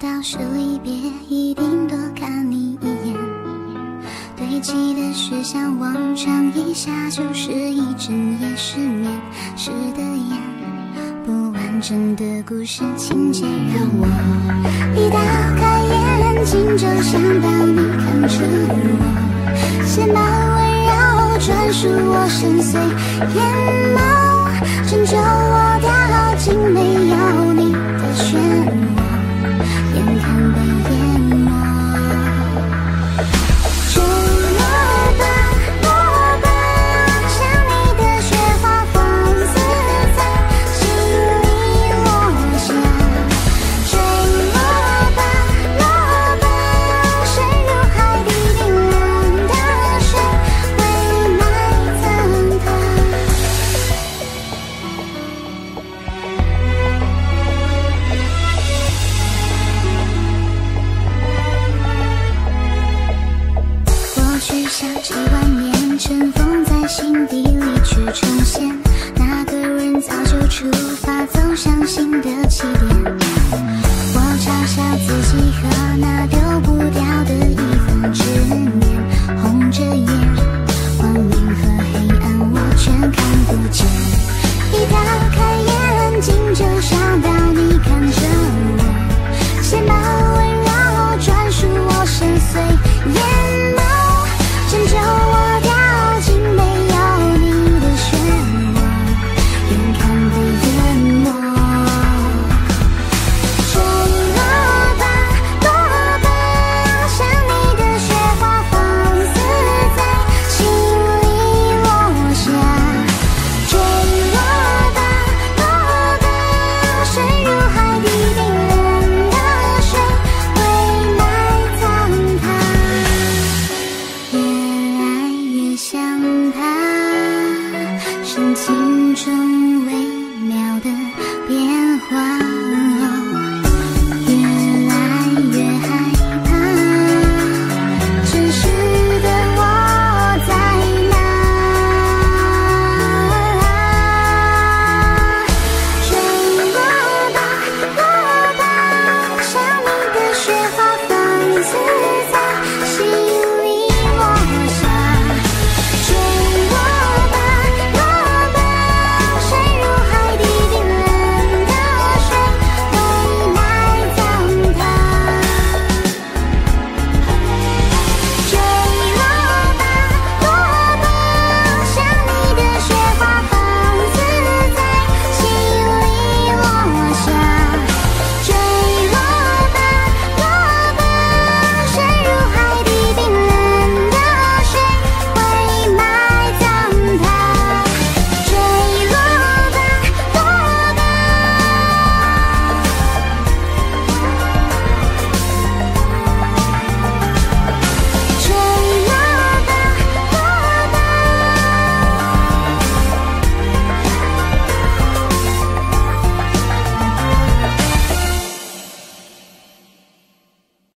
道是离别，一定多看你一眼。堆积的事像往常，一下就是一整夜失眠。湿的眼，不完整的故事情节，让我一打开眼睛就想到你看着我，睫毛温柔专属我深邃眼眸，拯救我掉进没有你的漩涡。 像几万年尘封在心底里去重现，那个人早就出发走向新的起点。我嘲笑自己和那。